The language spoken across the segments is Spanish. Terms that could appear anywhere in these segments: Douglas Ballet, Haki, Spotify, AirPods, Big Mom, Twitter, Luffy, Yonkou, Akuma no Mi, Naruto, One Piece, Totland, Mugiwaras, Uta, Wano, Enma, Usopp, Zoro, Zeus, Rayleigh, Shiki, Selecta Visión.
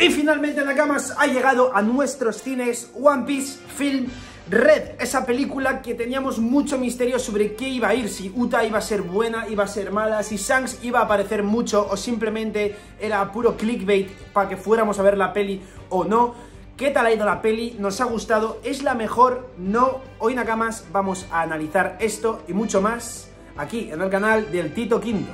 Y finalmente, Nakamas, ha llegado a nuestros cines One Piece Film Red, esa película que teníamos mucho misterio sobre qué iba a ir, si Uta iba a ser buena, iba a ser mala, si Shanks iba a aparecer mucho o simplemente era puro clickbait para que fuéramos a ver la peli o no. ¿Qué tal ha ido la peli? ¿Nos ha gustado? ¿Es la mejor? No. Hoy, Nakamas, vamos a analizar esto y mucho más aquí en el canal del Tito Quinto.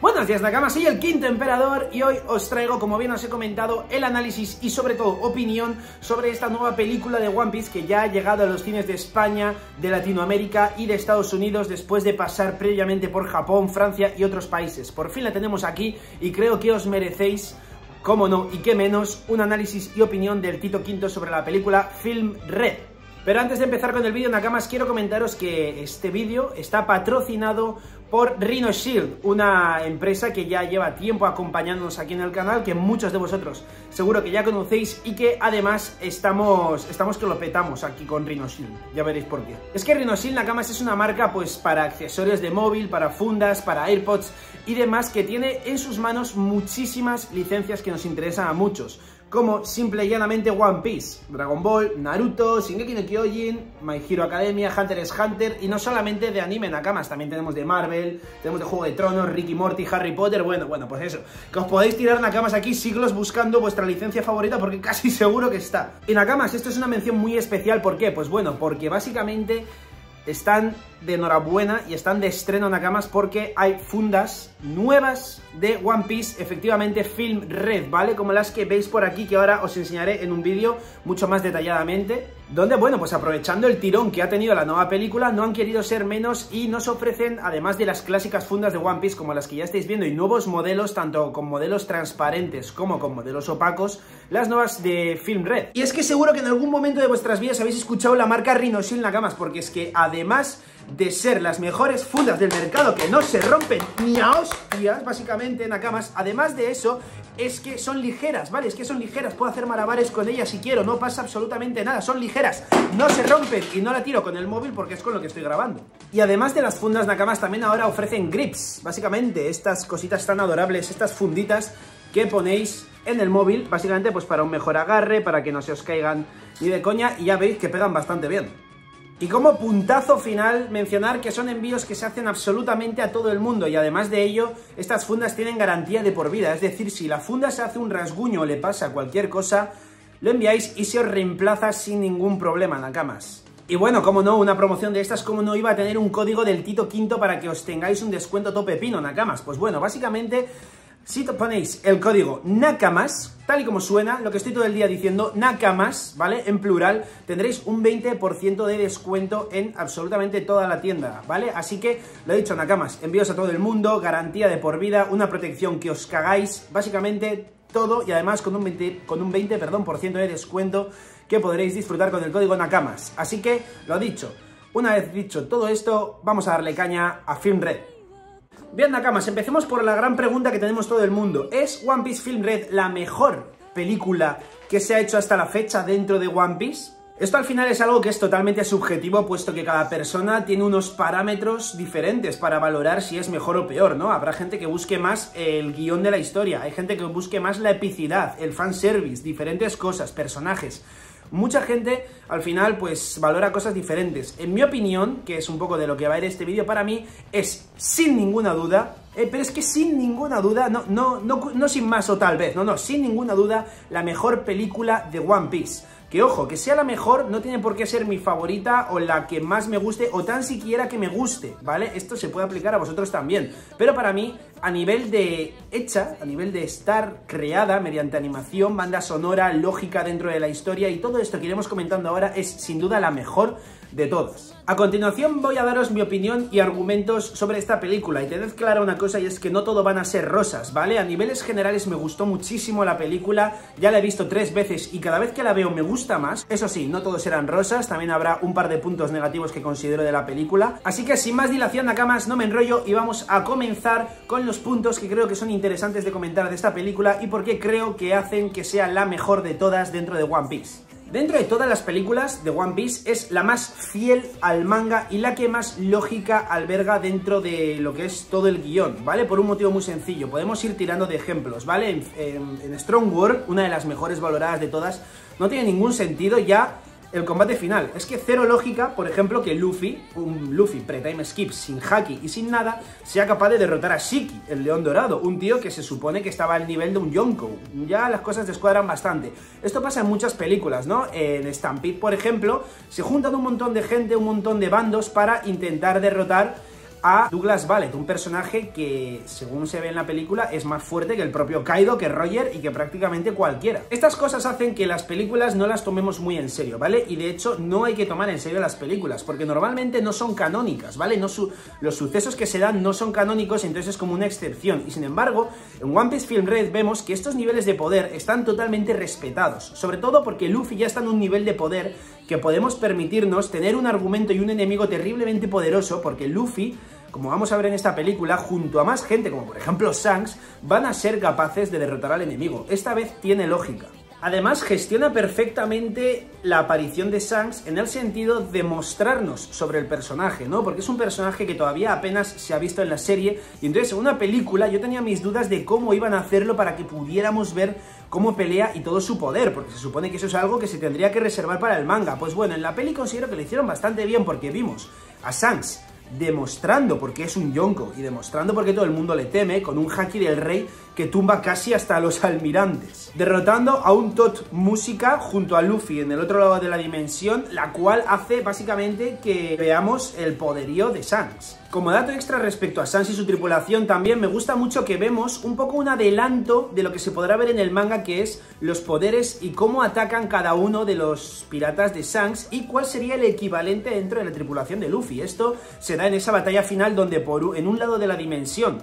Buenos días, Nakamas, soy el Quinto Emperador y hoy os traigo, como bien os he comentado, el análisis y sobre todo opinión sobre esta nueva película de One Piece que ya ha llegado a los cines de España, de Latinoamérica y de Estados Unidos después de pasar previamente por Japón, Francia y otros países. Por fin la tenemos aquí y creo que os merecéis, cómo no y qué menos, un análisis y opinión del Tito Quinto sobre la película Film Red. Pero antes de empezar con el vídeo, Nakamas, quiero comentaros que este vídeo está patrocinado por RhinoShield, una empresa que ya lleva tiempo acompañándonos aquí en el canal, que muchos de vosotros seguro que ya conocéis y que además estamos que lo petamos aquí con RhinoShield, ya veréis por qué. Es que RhinoShield, Nakamas, es una marca pues para accesorios de móvil, para fundas, para AirPods y demás, que tiene en sus manos muchísimas licencias que nos interesan a muchos, como simple y llanamente One Piece, Dragon Ball, Naruto, Shingeki no Kyojin, My Hero Academia, Hunter x Hunter, y no solamente de anime, Nakamas, también tenemos de Marvel, tenemos de Juego de Tronos, Rick y Morty, Harry Potter, bueno, pues eso, que os podéis tirar, Nakamas, aquí siglos buscando vuestra licencia favorita porque casi seguro que está. Y, Nakamas, esto es una mención muy especial, ¿por qué? Pues bueno, porque básicamente están de enhorabuena y están de estreno, Nakamas, porque hay fundas nuevas de One Piece, efectivamente Film Red, ¿vale? Como las que veis por aquí, que ahora os enseñaré en un vídeo mucho más detalladamente, donde, bueno, pues aprovechando el tirón que ha tenido la nueva película, no han querido ser menos y nos ofrecen, además de las clásicas fundas de One Piece, como las que ya estáis viendo, y nuevos modelos, tanto con modelos transparentes como con modelos opacos, las nuevas de Film Red. Y es que seguro que en algún momento de vuestras vidas habéis escuchado la marca RhinoShield, Nakamas, porque es que además de ser las mejores fundas del mercado que no se rompen ni a hostias, básicamente, Nakamas, además de eso, es que son ligeras, ¿vale? Es que son ligeras, puedo hacer malabares con ellas si quiero, no pasa absolutamente nada, son ligeras, no se rompen y no la tiro con el móvil porque es con lo que estoy grabando. Y además de las fundas, Nakamas, también ahora ofrecen grips, básicamente, estas cositas tan adorables, estas funditas que ponéis en el móvil, básicamente pues para un mejor agarre, para que no se os caigan ni de coña, y ya veis que pegan bastante bien. Y como puntazo final, mencionar que son envíos que se hacen absolutamente a todo el mundo y además de ello, estas fundas tienen garantía de por vida, es decir, si la funda se hace un rasguño o le pasa cualquier cosa, lo enviáis y se os reemplaza sin ningún problema, Nakamas. Y bueno, como no, una promoción de estas, como no iba a tener un código del Tito Quinto para que os tengáis un descuento tope pino, Nakamas. Pues bueno, básicamente, si ponéis el código Nakamas, tal y como suena, lo que estoy todo el día diciendo, Nakamas, ¿vale? En plural, tendréis un 20% de descuento en absolutamente toda la tienda, ¿vale? Así que, lo he dicho, Nakamas, envíos a todo el mundo, garantía de por vida, una protección que os cagáis, básicamente todo, y además con un 20% de descuento que podréis disfrutar con el código Nakamas. Así que, lo dicho, una vez dicho todo esto, vamos a darle caña a Film Red. Bien, Nakamas, empecemos por la gran pregunta que tenemos todo el mundo. ¿Es One Piece Film Red la mejor película que se ha hecho hasta la fecha dentro de One Piece? Esto al final es algo que es totalmente subjetivo, puesto que cada persona tiene unos parámetros diferentes para valorar si es mejor o peor, ¿no? Habrá gente que busque más el guión de la historia, hay gente que busque más la epicidad, el fanservice, diferentes cosas, personajes. Mucha gente, al final, pues valora cosas diferentes. En mi opinión, que es un poco de lo que va a ir este vídeo, para mí es, sin ninguna duda, pero es que sin ninguna duda, no sin más o tal vez, sin ninguna duda, la mejor película de One Piece. Que ojo, que sea la mejor no tiene por qué ser mi favorita o la que más me guste o tan siquiera que me guste, ¿vale? Esto se puede aplicar a vosotros también, pero para mí, a nivel de hecha, a nivel de estar creada mediante animación, banda sonora, lógica dentro de la historia y todo esto que iremos comentando ahora, es sin duda la mejor de todas. A continuación voy a daros mi opinión y argumentos sobre esta película, y tened clara una cosa, y es que no todo van a ser rosas, ¿vale? A niveles generales me gustó muchísimo la película, ya la he visto 3 veces y cada vez que la veo me gusta más. Eso sí, no todos serán rosas, también habrá un par de puntos negativos que considero de la película. Así que sin más dilación, Nakamas, no me enrollo y vamos a comenzar con los puntos que creo que son interesantes de comentar de esta película y por qué creo que hacen que sea la mejor de todas dentro de One Piece. dentro de todas las películas de One Piece es la más fiel al manga y la que más lógica alberga dentro de lo que es todo el guión, ¿vale? Por un motivo muy sencillo, podemos ir tirando de ejemplos, ¿vale? En Strong World, una de las mejores valoradas de todas, no tiene ningún sentido ya el combate final. Es que cero lógica, por ejemplo, que Luffy, un Luffy pre-time skip sin Haki y sin nada, sea capaz de derrotar a Shiki, el León Dorado, un tío que se supone que estaba al nivel de un Yonkou. Ya las cosas descuadran bastante. Esto pasa en muchas películas, ¿no? En Stampede, por ejemplo, se juntan un montón de gente, un montón de bandos para intentar derrotar a Douglas Ballet, un personaje que, según se ve en la película, es más fuerte que el propio Kaido, que Roger y que prácticamente cualquiera. Estas cosas hacen que las películas no las tomemos muy en serio, ¿vale? Y de hecho no hay que tomar en serio las películas, porque normalmente no son canónicas, ¿vale? Los sucesos que se dan no son canónicos, entonces es como una excepción. Y sin embargo, en One Piece Film Red vemos que estos niveles de poder están totalmente respetados, sobre todo porque Luffy ya está en un nivel de poder que podemos permitirnos tener un argumento y un enemigo terriblemente poderoso, porque Luffy, como vamos a ver en esta película, junto a más gente, como por ejemplo Shanks, van a ser capaces de derrotar al enemigo. Esta vez tiene lógica. Además, gestiona perfectamente la aparición de Shanks en el sentido de mostrarnos sobre el personaje, ¿no? Porque es un personaje que todavía apenas se ha visto en la serie, y entonces en una película yo tenía mis dudas de cómo iban a hacerlo para que pudiéramos ver cómo pelea y todo su poder, porque se supone que eso es algo que se tendría que reservar para el manga. Pues bueno, en la peli considero que lo hicieron bastante bien, porque vimos a Shanks demostrando por qué es un Yonko y demostrando por qué todo el mundo le teme, con un haki del rey que tumba casi hasta a los almirantes, derrotando a un Tot Musica junto a Luffy en el otro lado de la dimensión, la cual hace básicamente que veamos el poderío de Shanks. Como dato extra respecto a Shanks y su tripulación, también me gusta mucho que vemos un poco un adelanto de lo que se podrá ver en el manga, que es los poderes y cómo atacan cada uno de los piratas de Shanks y cuál sería el equivalente dentro de la tripulación de Luffy. Esto se da en esa batalla final donde en un lado de la dimensión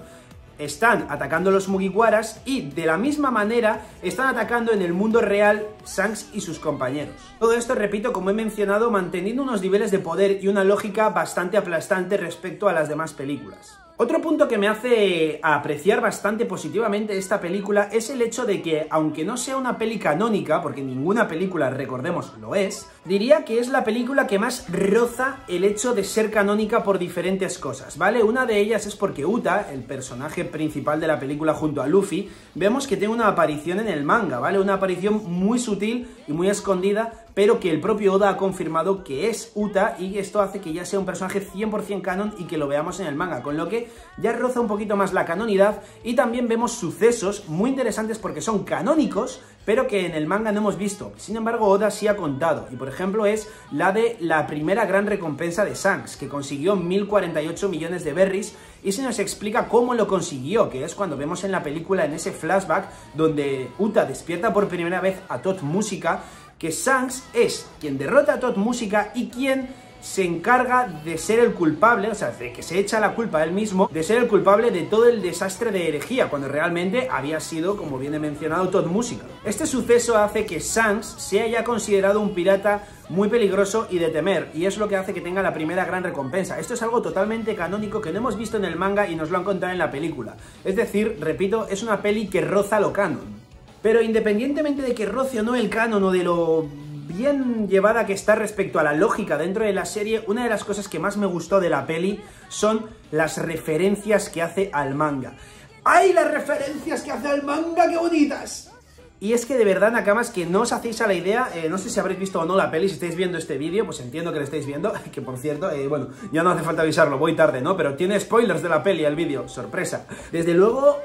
están atacando los Mugiwaras y de la misma manera están atacando en el mundo real Shanks y sus compañeros. Todo esto, repito, como he mencionado, manteniendo unos niveles de poder y una lógica bastante aplastante respecto a las demás películas. Otro punto que me hace apreciar bastante positivamente esta película es el hecho de que, aunque no sea una peli canónica, porque ninguna película, recordemos, lo es, diría que es la película que más roza el hecho de ser canónica por diferentes cosas, ¿vale? Una de ellas es porque Uta, el personaje principal de la película junto a Luffy, vemos que tiene una aparición en el manga, ¿vale? Una aparición muy sutil y muy escondida, pero que el propio Oda ha confirmado que es Uta, y esto hace que ya sea un personaje 100% canon y que lo veamos en el manga, con lo que ya roza un poquito más la canonidad. Y también vemos sucesos muy interesantes porque son canónicos, pero que en el manga no hemos visto. Sin embargo, Oda sí ha contado, y por ejemplo es la de la primera gran recompensa de Shanks, que consiguió 1048 millones de berries, y se nos explica cómo lo consiguió, que es cuando vemos en la película, en ese flashback, donde Uta despierta por primera vez a Tot Musica, que Shanks es quien derrota a Tot Musica y quien se encarga de ser el culpable, o sea, de que se echa la culpa a él mismo, de ser el culpable de todo el desastre de herejía, cuando realmente había sido, como bien he mencionado, Tot Musica. Este suceso hace que Shanks sea ya considerado un pirata muy peligroso y de temer, y es lo que hace que tenga la primera gran recompensa. Esto es algo totalmente canónico que no hemos visto en el manga y nos lo han contado en la película. Es decir, repito, es una peli que roza lo canon. Pero independientemente de que roce o no el canon o de lo bien llevada que está respecto a la lógica dentro de la serie, una de las cosas que más me gustó de la peli son las referencias que hace al manga. ¡Ay, las referencias que hace al manga, qué bonitas! Y es que de verdad, Nakamas, que no os hacéis a la idea, no sé si habréis visto o no la peli, si estáis viendo este vídeo, pues entiendo que lo estáis viendo, que por cierto, bueno, ya no hace falta avisarlo, voy tarde, ¿no? Pero tiene spoilers de la peli el vídeo, sorpresa. Desde luego,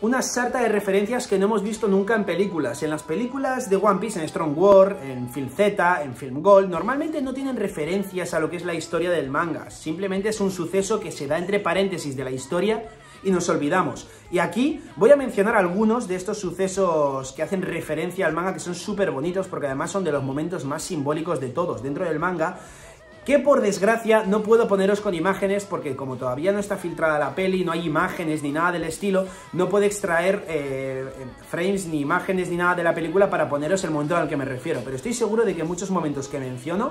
una sarta de referencias que no hemos visto nunca en películas. En las películas de One Piece, en Strong World, en Film Z, en Film Gold, normalmente no tienen referencias a lo que es la historia del manga. Simplemente es un suceso que se da entre paréntesis de la historia y nos olvidamos. Y aquí voy a mencionar algunos de estos sucesos que hacen referencia al manga, que son súper bonitos, porque además son de los momentos más simbólicos de todos dentro del manga, que por desgracia no puedo poneros con imágenes porque como todavía no está filtrada la peli, no hay imágenes ni nada del estilo, no puedo extraer frames ni imágenes ni nada de la película para poneros el momento al que me refiero, pero estoy seguro de que muchos momentos que menciono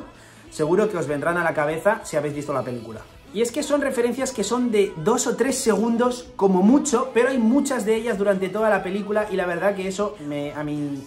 seguro que os vendrán a la cabeza si habéis visto la película. Y es que son referencias que son de 2 o 3 segundos como mucho, pero hay muchas de ellas durante toda la película y la verdad que eso, a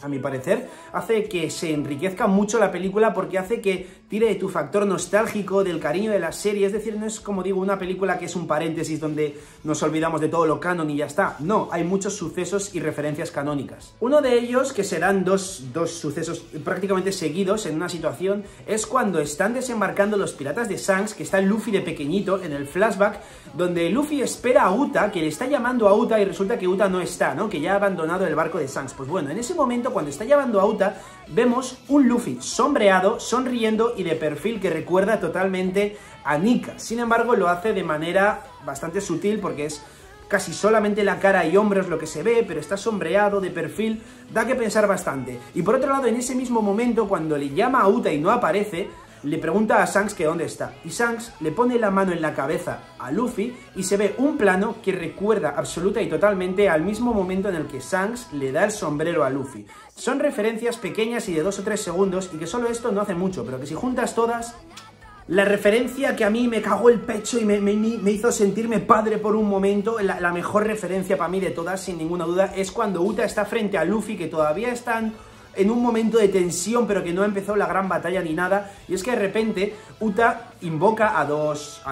mi parecer, hace que se enriquezca mucho la película porque hace que tire de tu factor nostálgico, del cariño de la serie. Es decir, no es, como digo, una película que es un paréntesis donde nos olvidamos de todo lo canon y ya está. No, hay muchos sucesos y referencias canónicas. Uno de ellos, que serán dos sucesos prácticamente seguidos en una situación, es cuando están desembarcando los piratas de Shanks, que está Luffy de pequeñito en el flashback, donde Luffy espera a Uta, que le está llamando a Uta y resulta que Uta no está, ¿no? Que ya ha abandonado el barco de Shanks. Pues bueno, en ese momento, cuando está llamando a Uta, vemos un Luffy sombreado, sonriendo y de perfil que recuerda totalmente a Nika. Sin embargo, lo hace de manera bastante sutil porque es casi solamente la cara y hombros lo que se ve, pero está sombreado, de perfil, da que pensar bastante. Y por otro lado, en ese mismo momento, cuando le llama a Uta y no aparece, le pregunta a Shanks que dónde está, y Shanks le pone la mano en la cabeza a Luffy y se ve un plano que recuerda absoluta y totalmente al mismo momento en el que Shanks le da el sombrero a Luffy. Son referencias pequeñas y de 2 o 3 segundos, y que solo esto no hace mucho, pero que si juntas todas... La referencia que a mí me cagó el pecho y me hizo sentirme padre por un momento, la mejor referencia para mí de todas, sin ninguna duda, es cuando Uta está frente a Luffy, que todavía están... en un momento de tensión, pero que no ha empezado la gran batalla ni nada, y es que de repente Uta invoca a dos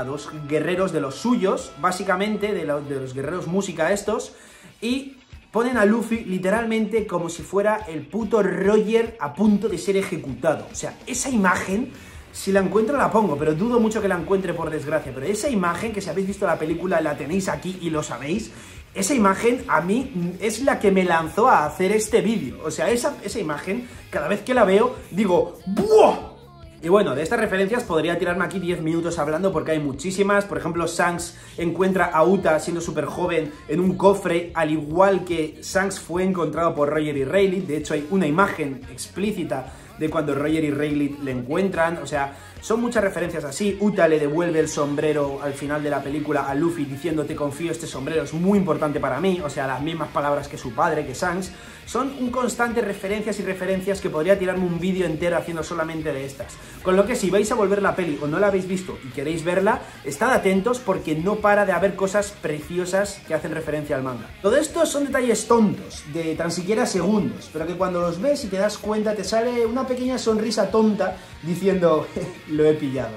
guerreros de los suyos, básicamente, de los guerreros música estos, y ponen a Luffy literalmente como si fuera el puto Roger a punto de ser ejecutado. O sea, esa imagen, si la encuentro la pongo, pero dudo mucho que la encuentre por desgracia, pero esa imagen, que si habéis visto la película la tenéis aquí y lo sabéis, esa imagen a mí es la que me lanzó a hacer este vídeo. O sea, esa imagen, cada vez que la veo, digo ¡buah! Y bueno, de estas referencias podría tirarme aquí 10 minutos hablando porque hay muchísimas. Por ejemplo, Shanks encuentra a Uta siendo súper joven en un cofre, al igual que Shanks fue encontrado por Roger y Rayleigh. De hecho, hay una imagen explícita de cuando Roger y Rayleigh le encuentran. O sea, son muchas referencias así. Uta le devuelve el sombrero al final de la película a Luffy diciendo: te confío, este sombrero es muy importante para mí. O sea, las mismas palabras que su padre, que Shanks. Son un constante referencias y referencias que podría tirarme un vídeo entero haciendo solamente de estas. Con lo que si vais a volver la peli o no la habéis visto y queréis verla, estad atentos porque no para de haber cosas preciosas que hacen referencia al manga. Todo esto son detalles tontos, de tan siquiera segundos, pero que cuando los ves y te das cuenta te sale una pequeña sonrisa tonta diciendo lo he pillado.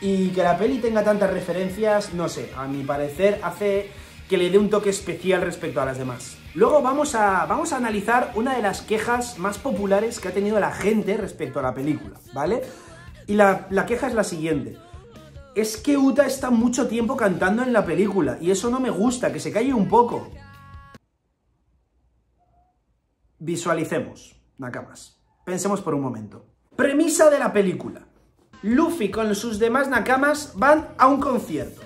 Y que la peli tenga tantas referencias, no sé, a mi parecer hace que le dé un toque especial respecto a las demás. Luego vamos a analizar una de las quejas más populares que ha tenido la gente respecto a la película, ¿vale? Y la queja es la siguiente. Es que Uta está mucho tiempo cantando en la película y eso no me gusta, que se calle un poco. Visualicemos, Nakamas. Pensemos por un momento. Premisa de la película. Luffy con sus demás Nakamas van a un concierto.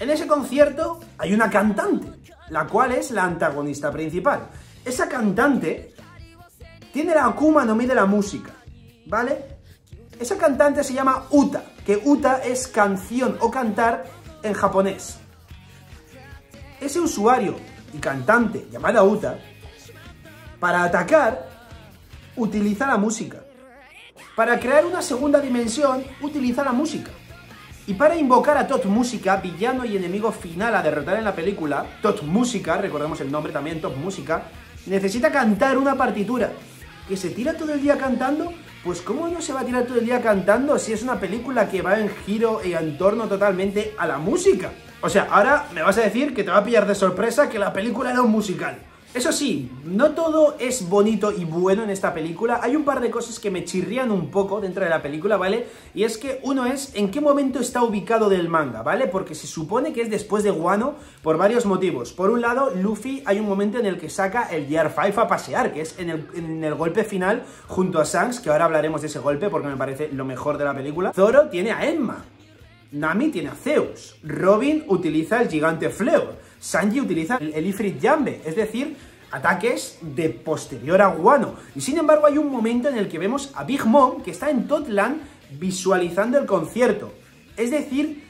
En ese concierto hay una cantante, la cual es la antagonista principal. Esa cantante tiene la Akuma no Mi de la música, ¿vale? Esa cantante se llama Uta, que Uta es canción o cantar en japonés. Ese usuario y cantante llamada Uta, para atacar, utiliza la música. Para crear una segunda dimensión, utiliza la música. Y para invocar a Tot Musica, villano y enemigo final a derrotar en la película, Tot Musica, recordemos el nombre también, Tot Musica, necesita cantar una partitura. ¿Que se tira todo el día cantando? Pues ¿cómo no se va a tirar todo el día cantando si es una película que va en giro y en torno totalmente a la música? O sea, ahora me vas a decir que te va a pillar de sorpresa que la película era un musical. Eso sí, no todo es bonito y bueno en esta película. Hay un par de cosas que me chirrían un poco dentro de la película, ¿vale? Y es que uno es en qué momento está ubicado del manga, ¿vale? Porque se supone que es después de Wano por varios motivos. Por un lado, Luffy hay un momento en el que saca el Gear 5 a pasear, que es en el golpe final junto a Shanks, que ahora hablaremos de ese golpe porque me parece lo mejor de la película. Zoro tiene a Enma. Nami tiene a Zeus, Robin utiliza el gigante Fleo, Sanji utiliza el Ifrit Jambe, es decir, ataques de posterior a Wano. Y sin embargo hay un momento en el que vemos a Big Mom, que está en Totland, visualizando el concierto. Es decir,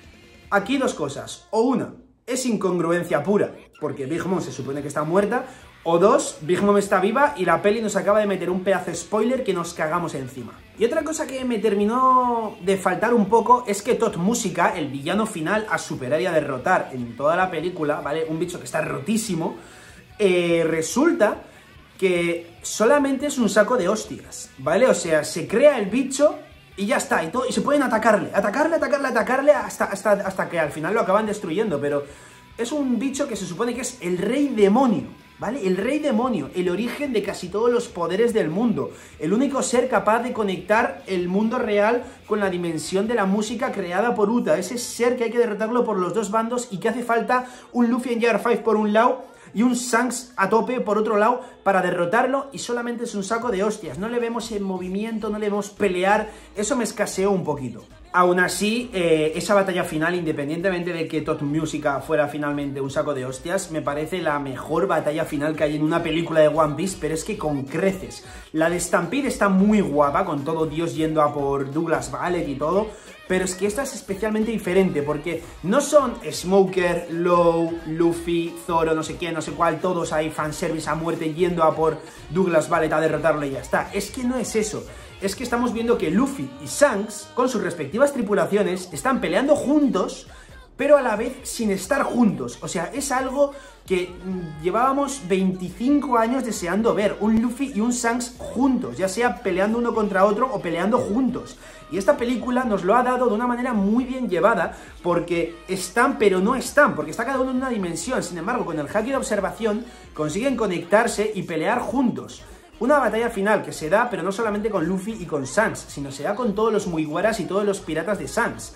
aquí dos cosas, o una, es incongruencia pura, porque Big Mom se supone que está muerta, o dos, Big Mom está viva y la peli nos acaba de meter un pedazo de spoiler que nos cagamos encima. Y otra cosa que me terminó de faltar un poco es que Tot Musica, el villano final a superar y a derrotar en toda la película, ¿vale? Un bicho que está rotísimo, resulta que solamente es un saco de hostias, ¿vale? O sea, se crea el bicho y ya está, y se pueden atacarle hasta que al final lo acaban destruyendo, pero es un bicho que se supone que es el rey demonio, ¿vale? El rey demonio, el origen de casi todos los poderes del mundo, el único ser capaz de conectar el mundo real con la dimensión de la música creada por Uta, ese ser que hay que derrotarlo por los dos bandos y que hace falta un Luffy en Gear 5 por un lado y un Shanks a tope por otro lado para derrotarlo, y solamente es un saco de hostias, no le vemos en movimiento, no le vemos pelear, eso me escaseó un poquito. Aún así, esa batalla final, independientemente de que Tot Musica fuera finalmente un saco de hostias, me parece la mejor batalla final que hay en una película de One Piece, pero es que con creces. La de Stampede está muy guapa, con todo Dios yendo a por Douglas Ballet y todo, pero es que esta es especialmente diferente, porque no son Smoker, Law, Luffy, Zoro, no sé quién, no sé cuál, todos ahí fanservice a muerte yendo a por Douglas Ballet a derrotarlo y ya está. Es que no es eso. Es que estamos viendo que Luffy y Shanks, con sus respectivas tripulaciones, están peleando juntos, pero a la vez sin estar juntos. O sea, es algo que llevábamos 25 años deseando ver, un Luffy y un Shanks juntos, ya sea peleando uno contra otro o peleando juntos. Y esta película nos lo ha dado de una manera muy bien llevada, porque están pero no están, porque está cada uno en una dimensión. Sin embargo, con el Haki de observación consiguen conectarse y pelear juntos. Una batalla final que se da, pero no solamente con Luffy y con Shanks, sino se da con todos los Mugiwaras y todos los piratas de Shanks.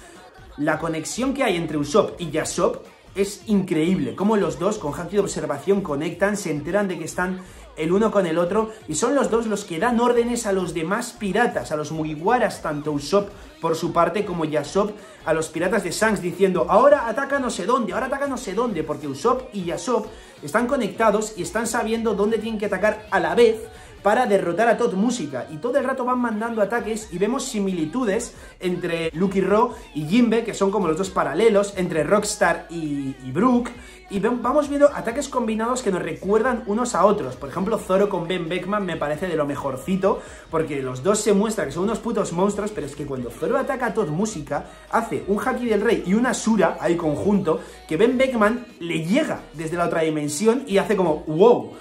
La conexión que hay entre Usopp y Yasopp es increíble, cómo los dos con Haki de observación conectan, se enteran de que están el uno con el otro, y son los dos los que dan órdenes a los demás piratas, a los Mugiwaras, tanto Usopp por su parte como Yasopp, a los piratas de Shanks, diciendo ahora ataca no sé dónde, ahora ataca no sé dónde, porque Usopp y Yasopp están conectados y están sabiendo dónde tienen que atacar a la vez, para derrotar a Tot Musica, y todo el rato van mandando ataques, y vemos similitudes entre Lucky Row y Jimbe, que son como los dos paralelos, entre Rockstar y Brooke, y vamos viendo ataques combinados que nos recuerdan unos a otros. Por ejemplo, Zoro con Ben Beckman me parece de lo mejorcito, porque los dos se muestran que son unos putos monstruos, pero es que cuando Zoro ataca a Tot Musica, hace un Haki del Rey y una Sura, ahí conjunto, que Ben Beckman le llega desde la otra dimensión y hace como wow.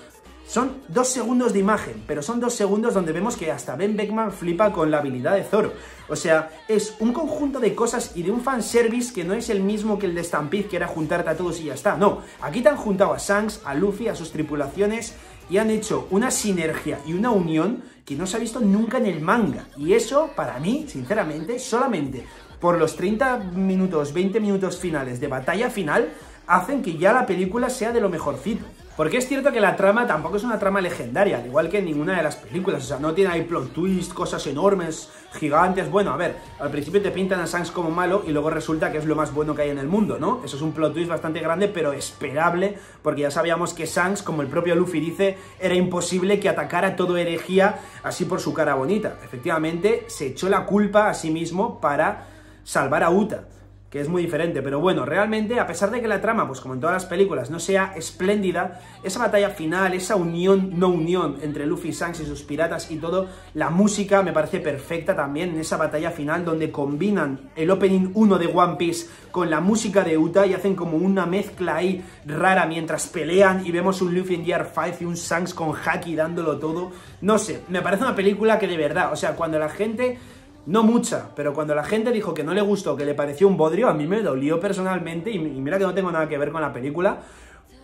Son 2 segundos de imagen, pero son 2 segundos donde vemos que hasta Ben Beckman flipa con la habilidad de Zoro. O sea, es un conjunto de cosas y de un fanservice que no es el mismo que el de Stampede, que era juntarte a todos y ya está. No, aquí te han juntado a Shanks, a Luffy, a sus tripulaciones, y han hecho una sinergia y una unión que no se ha visto nunca en el manga. Y eso, para mí, sinceramente, solamente por los 30 minutos, 20 minutos finales de batalla final, hacen que ya la película sea de lo mejorcito. Porque es cierto que la trama tampoco es una trama legendaria, al igual que en ninguna de las películas. O sea, no tiene ahí plot twist, cosas enormes, gigantes. Bueno, a ver, al principio te pintan a Shanks como malo y luego resulta que es lo más bueno que hay en el mundo, ¿no? Eso es un plot twist bastante grande, pero esperable, porque ya sabíamos que Shanks, como el propio Luffy dice, era imposible que atacara todo herejía así por su cara bonita. Efectivamente, se echó la culpa a sí mismo para salvar a Uta, que es muy diferente, pero bueno, realmente, a pesar de que la trama, pues como en todas las películas, no sea espléndida, esa batalla final, esa unión, no unión, entre Luffy, Shanks y sus piratas y todo, la música me parece perfecta también en esa batalla final, donde combinan el opening 1 de One Piece con la música de Uta y hacen como una mezcla ahí rara mientras pelean, y vemos un Luffy en Gear 5 y un Shanks con Haki dándolo todo. No sé, me parece una película que de verdad, o sea, cuando la gente... No mucha, pero cuando la gente dijo que no le gustó, que le pareció un bodrio, a mí me dolió personalmente, y mira que no tengo nada que ver con la película,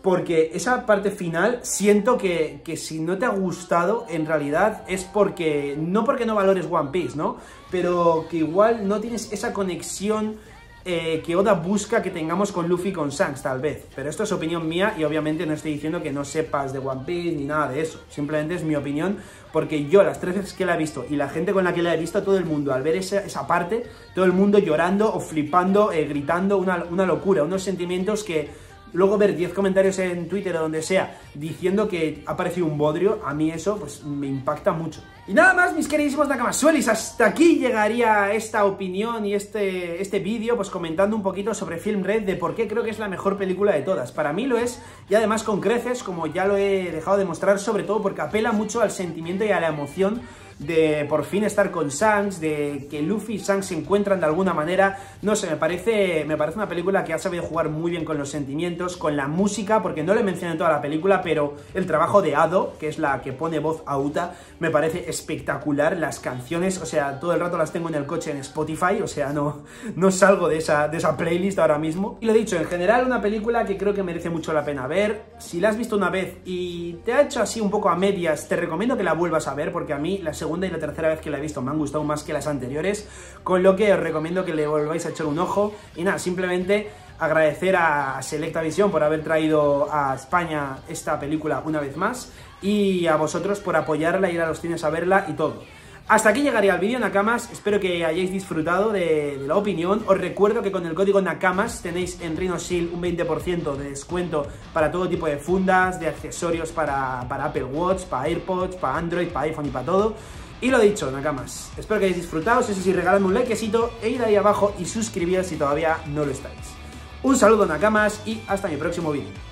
porque esa parte final siento que si no te ha gustado, en realidad es porque, no porque no valores One Piece, ¿no? Pero que igual no tienes esa conexión que Oda busca que tengamos con Luffy y con Shanks, tal vez. Pero esto es opinión mía y obviamente no estoy diciendo que no sepas de One Piece ni nada de eso. Simplemente es mi opinión, porque yo las 3 veces que la he visto y la gente con la que la he visto, todo el mundo al ver esa parte, todo el mundo llorando o flipando, gritando, una locura, unos sentimientos que Luego ver 10 comentarios en Twitter o donde sea diciendo que ha aparecido un bodrio, a mí eso pues me impacta mucho. Y nada más, mis queridísimos Nakamasuelis, hasta aquí llegaría esta opinión y este vídeo, pues comentando un poquito sobre Film Red, de por qué creo que es la mejor película de todas. Para mí lo es, y además con creces, como ya lo he dejado de mostrar, sobre todo porque apela mucho al sentimiento y a la emoción de por fin estar con Shanks, de que Luffy y Shanks se encuentran de alguna manera. No sé, me parece una película que ha sabido jugar muy bien con los sentimientos, con la música, porque no le mencioné toda la película, pero el trabajo de Ado, que es la que pone voz a Uta, me parece espectacular. Las canciones, o sea, todo el rato las tengo en el coche en Spotify, o sea, no salgo de esa playlist ahora mismo. Y lo dicho, en general una película que creo que merece mucho la pena ver. Si la has visto una vez y te ha hecho así un poco a medias, te recomiendo que la vuelvas a ver, porque a mí la segunda y la tercera vez que la he visto me han gustado más que las anteriores, con lo que os recomiendo que le volváis a echar un ojo. Y nada, simplemente agradecer a Selecta Visión por haber traído a España esta película una vez más, y a vosotros por apoyarla, ir a los cines a verla y todo. Hasta aquí llegaría el vídeo, Nakamas. Espero que hayáis disfrutado de la opinión. Os recuerdo que con el código Nakamas tenéis en RhinoShield un 20% de descuento para todo tipo de fundas, de accesorios para Apple Watch, para AirPods, para Android, para iPhone y para todo. Y lo dicho, Nakamas, espero que hayáis disfrutado. Eso sí, regaladme un likecito e id ahí abajo y suscribiros si todavía no lo estáis. Un saludo, Nakamas, y hasta mi próximo vídeo.